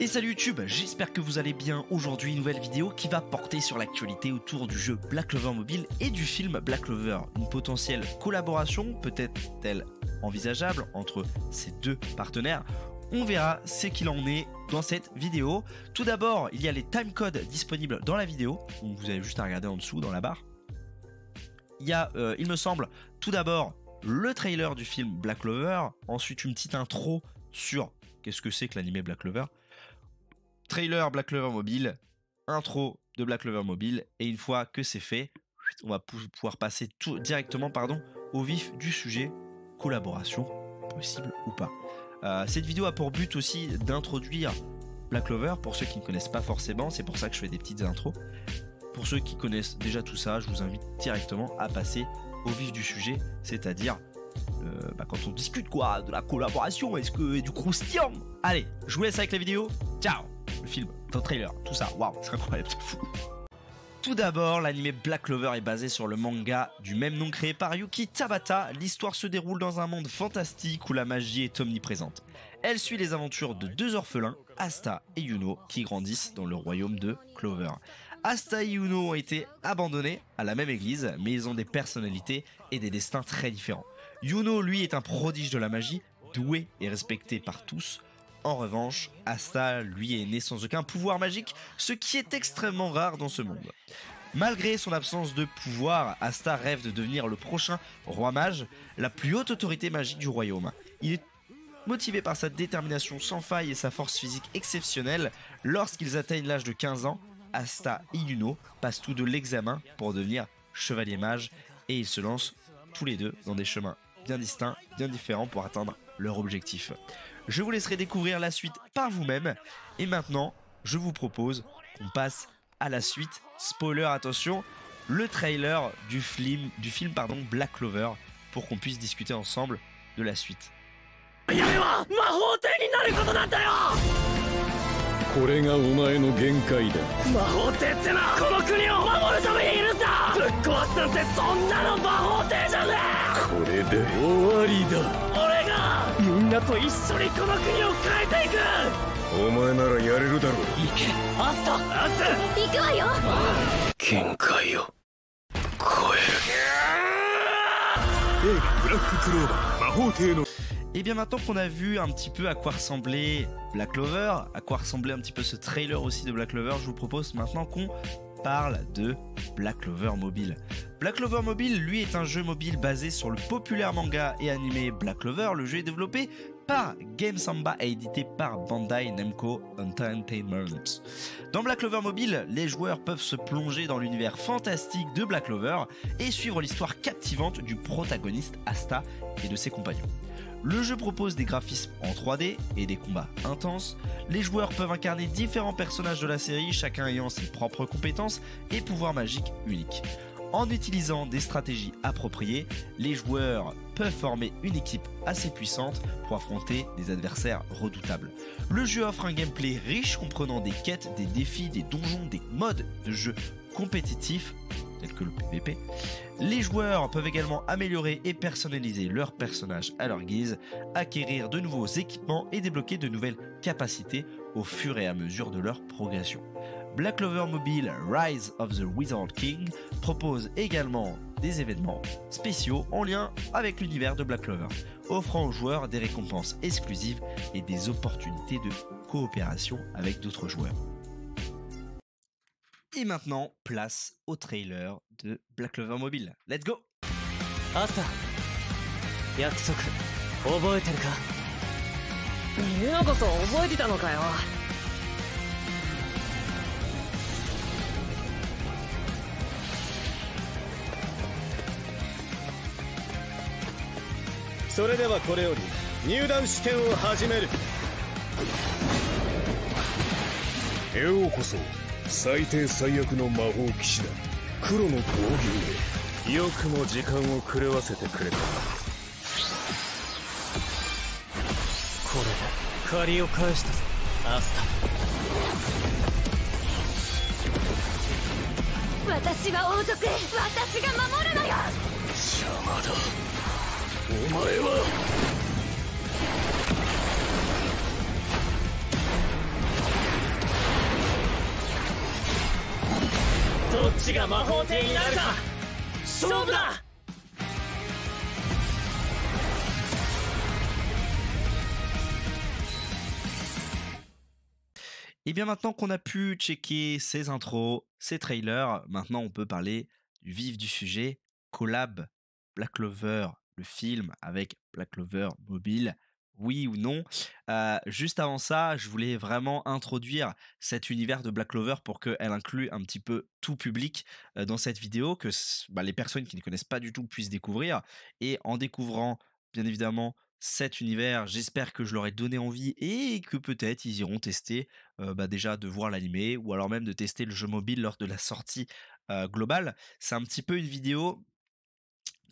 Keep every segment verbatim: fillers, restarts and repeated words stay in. Et salut YouTube, j'espère que vous allez bien. Aujourd'hui, une nouvelle vidéo qui va porter sur l'actualité autour du jeu Black Clover Mobile et du film Black Clover. Une potentielle collaboration, peut-être-elle envisageable entre ces deux partenaires? On verra ce qu'il en est dans cette vidéo. Tout d'abord, il y a les timecodes disponibles dans la vidéo. Donc vous avez juste à regarder en dessous, dans la barre. Il y a, euh, il me semble, tout d'abord, le trailer du film Black Clover. Ensuite, une petite intro sur qu'est-ce que c'est que l'animé Black Clover. Trailer Black Clover Mobile, intro de Black Clover Mobile, et une fois que c'est fait, on va pouvoir passer tout, directement pardon, au vif du sujet, collaboration possible ou pas. Euh, cette vidéo a pour but aussi d'introduire Black Clover, pour ceux qui ne connaissent pas forcément, c'est pour ça que je fais des petites intros. Pour ceux qui connaissent déjà tout ça, je vous invite directement à passer au vif du sujet, c'est-à-dire euh, bah, quand on discute quoi, de la collaboration, est-ce que et du croustillant. Allez, je vous laisse avec la vidéo, ciao. Le film, ton trailer, tout ça, waouh, c'est incroyable, c'est fou. Tout d'abord, l'anime Black Clover est basé sur le manga du même nom créé par Yuki Tabata. L'histoire se déroule dans un monde fantastique où la magie est omniprésente. Elle suit les aventures de deux orphelins, Asta et Yuno, qui grandissent dans le royaume de Clover. Asta et Yuno ont été abandonnés à la même église, mais ils ont des personnalités et des destins très différents. Yuno, lui, est un prodige de la magie, doué et respecté par tous. En revanche, Asta, lui, est né sans aucun pouvoir magique, ce qui est extrêmement rare dans ce monde. Malgré son absence de pouvoir, Asta rêve de devenir le prochain roi mage, la plus haute autorité magique du royaume. Il est motivé par sa détermination sans faille et sa force physique exceptionnelle. Lorsqu'ils atteignent l'âge de quinze ans, Asta et Yuno passent tous deux l'examen pour devenir chevalier mage et ils se lancent tous les deux dans des chemins bien distincts, bien différents pour atteindre leur objectif. Je vous laisserai découvrir la suite par vous-même. Et maintenant, je vous propose qu'on passe à la suite. Spoiler, attention, le trailer du film, du film pardon, Black Clover, pour qu'on puisse discuter ensemble de la suite. Et bien maintenant qu'on a vu un petit peu à quoi ressemblait Black Clover, à quoi ressemblait un petit peu ce trailer aussi de Black Clover, je vous propose maintenant qu'on parle de Black Clover Mobile. Black Clover Mobile, lui, est un jeu mobile basé sur le populaire manga et animé Black Clover. Le jeu est développé par Game Samba et édité par Bandai Namco Entertainment. Dans Black Clover Mobile, les joueurs peuvent se plonger dans l'univers fantastique de Black Clover et suivre l'histoire captivante du protagoniste Asta et de ses compagnons. Le jeu propose des graphismes en trois D et des combats intenses. Les joueurs peuvent incarner différents personnages de la série, chacun ayant ses propres compétences et pouvoirs magiques uniques. En utilisant des stratégies appropriées, les joueurs peuvent former une équipe assez puissante pour affronter des adversaires redoutables. Le jeu offre un gameplay riche comprenant des quêtes, des défis, des donjons, des modes de jeu compétitifs, tels que le P V P. Les joueurs peuvent également améliorer et personnaliser leurs personnages à leur guise, acquérir de nouveaux équipements et débloquer de nouvelles capacités au fur et à mesure de leur progression. Black Clover Mobile Rise of the Wizard King propose également des événements spéciaux en lien avec l'univers de Black Clover, offrant aux joueurs des récompenses exclusives et des opportunités de coopération avec d'autres joueurs. Et maintenant, place au trailer de Black Clover Mobile. Let's go! Asta, Yakusoku, oboeteru ka? Yuno koso oboeteta no ka yo? Sore dewa kore yori nyudan shiten o hajimeru. Yo koso. 最低最悪の魔法騎士だ黒の防御でよくも時間をくれわせてくれたこれで借りを返したぞアスタ私は王族私が守るのよ邪魔だお前は死が魔法帝になるか勝負だ。Et bien maintenant qu'on a pu checker ces intros, ces trailers, maintenant on peut parler du vif du sujet, collab Black Clover, le film avec Black Clover Mobile, oui ou non. Euh, juste avant ça, je voulais vraiment introduire cet univers de Black Clover pour qu'elle inclue un petit peu tout public euh, dans cette vidéo, que bah, les personnes qui ne connaissent pas du tout puissent découvrir. Et en découvrant, bien évidemment, cet univers, j'espère que je leur ai donné envie et que peut-être ils iront tester euh, bah déjà de voir l'animé ou alors même de tester le jeu mobile lors de la sortie euh, globale. C'est un petit peu une vidéo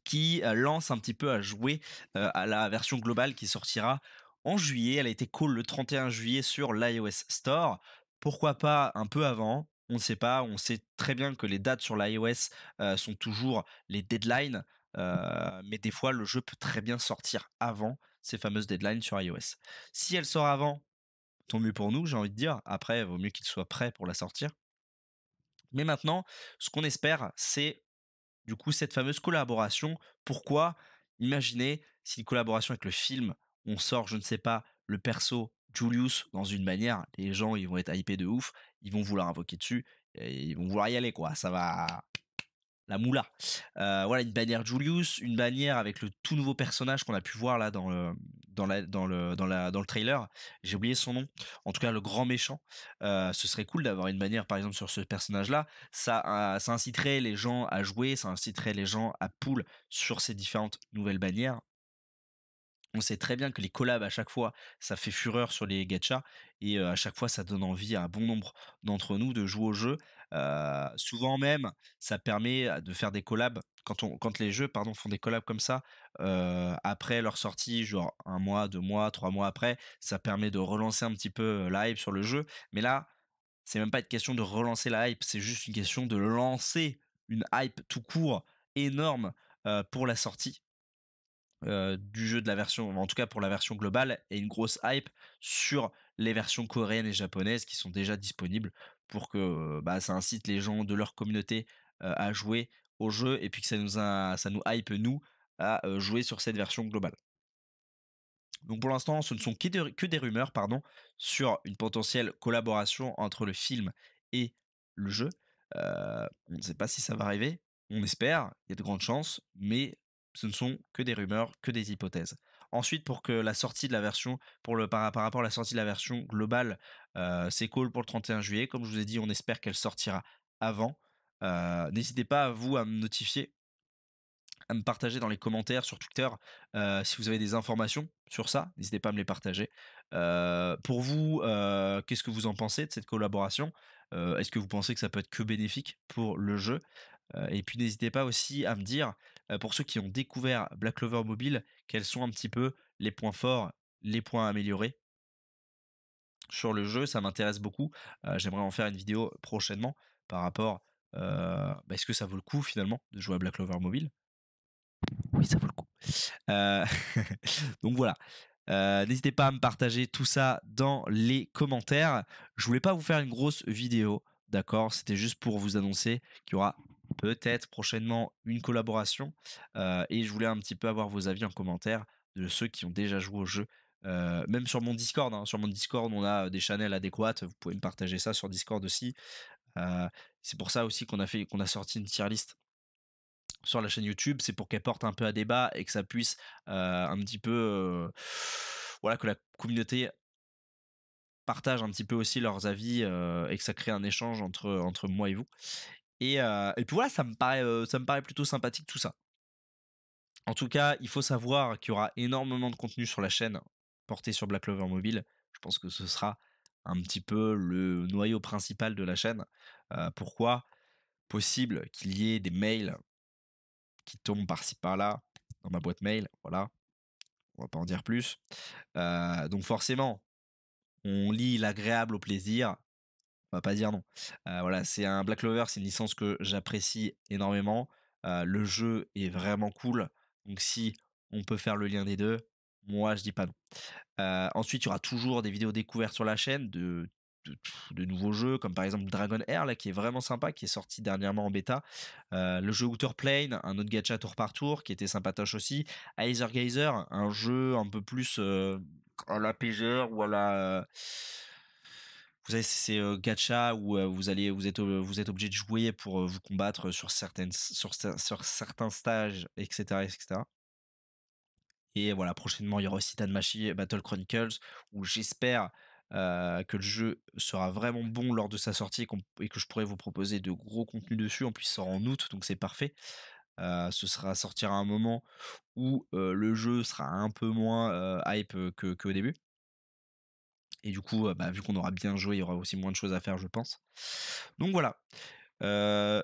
qui euh, lance un petit peu à jouer euh, à la version globale qui sortira en juillet. Elle a été cool le trente et un juillet sur l'iOS Store. Pourquoi pas un peu avant ? On ne sait pas. On sait très bien que les dates sur l'iOS euh, sont toujours les deadlines. Euh, mais des fois le jeu peut très bien sortir avant ces fameuses deadlines sur iOS. Si elle sort avant, tant mieux pour nous, j'ai envie de dire. Après, il vaut mieux qu'il soit prêt pour la sortir. Mais maintenant, ce qu'on espère, c'est du coup cette fameuse collaboration. Pourquoi? Imaginez si une collaboration avec le film, on sort, je ne sais pas, le perso Julius dans une manière, les gens ils vont être hypés de ouf, ils vont vouloir invoquer dessus et ils vont vouloir y aller quoi, ça va... La moula. Euh, voilà, une bannière Julius, une bannière avec le tout nouveau personnage qu'on a pu voir là dans le, dans la, dans le, dans la, dans le trailer. J'ai oublié son nom. En tout cas, le grand méchant. Euh, ce serait cool d'avoir une bannière, par exemple, sur ce personnage-là. Ça, euh, ça inciterait les gens à jouer, ça inciterait les gens à pool sur ces différentes nouvelles bannières. On sait très bien que les collabs, à chaque fois, ça fait fureur sur les gachas. Et euh, à chaque fois, ça donne envie à un bon nombre d'entre nous de jouer au jeu. Euh, souvent même, ça permet de faire des collabs. Quand, on, quand les jeux pardon, font des collabs comme ça, euh, après leur sortie, genre un mois, deux mois, trois mois après, ça permet de relancer un petit peu la hype sur le jeu. Mais là, c'est même pas une question de relancer la hype, c'est juste une question de lancer une hype tout court énorme euh, pour la sortie. Euh, du jeu de la version, en tout cas pour la version globale, et une grosse hype sur les versions coréennes et japonaises qui sont déjà disponibles pour que bah, ça incite les gens de leur communauté euh, à jouer au jeu et puis que ça nous, a, ça nous hype nous à euh, jouer sur cette version globale. Donc pour l'instant ce ne sont que des, que des rumeurs pardon, sur une potentielle collaboration entre le film et le jeu. Euh, on ne sait pas si ça va arriver, on espère, il y a de grandes chances, mais ce ne sont que des rumeurs, que des hypothèses. Ensuite, pour que la sortie de la version, pour le, par, par rapport à la sortie de la version globale, euh, c'est cool pour le trente et un juillet. Comme je vous ai dit, on espère qu'elle sortira avant. Euh, n'hésitez pas à vous à me notifier, à me partager dans les commentaires sur Twitter euh, si vous avez des informations sur ça. N'hésitez pas à me les partager. Euh, pour vous, euh, qu'est-ce que vous en pensez de cette collaboration? euh, Est-ce que vous pensez que ça peut être que bénéfique pour le jeu? Et puis n'hésitez pas aussi à me dire, pour ceux qui ont découvert Black Clover Mobile, quels sont un petit peu les points forts, les points améliorés sur le jeu. Ça m'intéresse beaucoup. Euh, j'aimerais en faire une vidéo prochainement par rapport... Euh, bah, est-ce que ça vaut le coup finalement de jouer à Black Clover Mobile? Oui, ça vaut le coup. Euh, donc voilà. Euh, n'hésitez pas à me partager tout ça dans les commentaires. Je voulais pas vous faire une grosse vidéo, d'accord? C'était juste pour vous annoncer qu'il y aura... peut-être prochainement une collaboration euh, et je voulais un petit peu avoir vos avis en commentaire de ceux qui ont déjà joué au jeu, euh, même sur mon Discord, hein, sur mon Discord on a des channels adéquates, vous pouvez me partager ça sur Discord aussi. Euh, c'est pour ça aussi qu'on a fait, qu'on a sorti une tier list sur la chaîne YouTube, c'est pour qu'elle porte un peu à débat et que ça puisse euh, un petit peu euh, voilà, que la communauté partage un petit peu aussi leurs avis euh, et que ça crée un échange entre, entre moi et vous. Et, euh, et puis voilà, ça me, paraît, euh, ça me paraît plutôt sympathique tout ça. En tout cas, il faut savoir qu'il y aura énormément de contenu sur la chaîne porté sur Black Clover Mobile. Je pense que ce sera un petit peu le noyau principal de la chaîne. Euh, pourquoi? Possible qu'il y ait des mails qui tombent par-ci par-là dans ma boîte mail. Voilà, on va pas en dire plus. Euh, donc forcément, on lit l'agréable au plaisir. On va pas dire non. Euh, voilà, c'est un Black Clover, c'est une licence que j'apprécie énormément. Euh, le jeu est vraiment cool. Donc si on peut faire le lien des deux, moi je dis pas non. Euh, ensuite, il y aura toujours des vidéos découvertes sur la chaîne de de, de nouveaux jeux, comme par exemple Dragon Air, là, qui est vraiment sympa, qui est sorti dernièrement en bêta. Euh, le jeu Outer Plane, un autre gacha tour par tour, qui était sympatoche aussi. Aether Gazer, un jeu un peu plus euh, à la P G R ou à la... Vous savez, c'est euh, gacha où euh, vous, allez, vous êtes, euh, vous êtes obligé de jouer pour euh, vous combattre sur, certaines, sur, sur certains stages, et cetera, et cetera. Et voilà, prochainement, il y aura aussi Danmachi Battle Chronicles, où j'espère euh, que le jeu sera vraiment bon lors de sa sortie et, qu et que je pourrai vous proposer de gros contenus dessus. En plus, il sort en août, donc c'est parfait. Euh, ce sera sortir à un moment où euh, le jeu sera un peu moins euh, hype que, que au début. Et du coup, bah, vu qu'on aura bien joué, il y aura aussi moins de choses à faire, je pense. Donc voilà. Euh,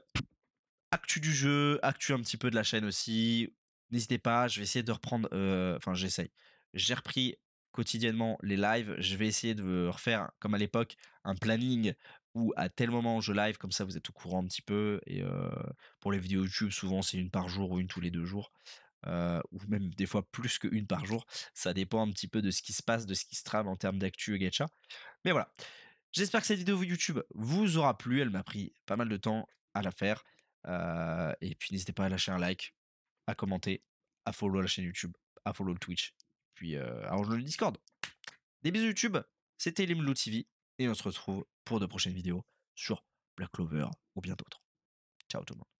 actu du jeu, actu un petit peu de la chaîne aussi. N'hésitez pas, je vais essayer de reprendre... Euh, enfin, j'essaye. J'ai repris quotidiennement les lives. Je vais essayer de refaire, comme à l'époque, un planning où à tel moment je live. Comme ça, vous êtes au courant un petit peu. Et euh, pour les vidéos YouTube, souvent, c'est une par jour ou une tous les deux jours. Euh, ou même des fois plus qu'une par jour, ça dépend un petit peu de ce qui se passe, de ce qui se trame en termes d'actu et gacha. Mais voilà, j'espère que cette vidéo YouTube vous aura plu, elle m'a pris pas mal de temps à la faire, euh, et puis n'hésitez pas à lâcher un like, à commenter, à follow la chaîne YouTube, à follow le Twitch, puis euh, à rejoindre le Discord. Des bisous YouTube, c'était LimuluTV, et on se retrouve pour de prochaines vidéos sur Black Clover ou bien d'autres. Ciao tout le monde.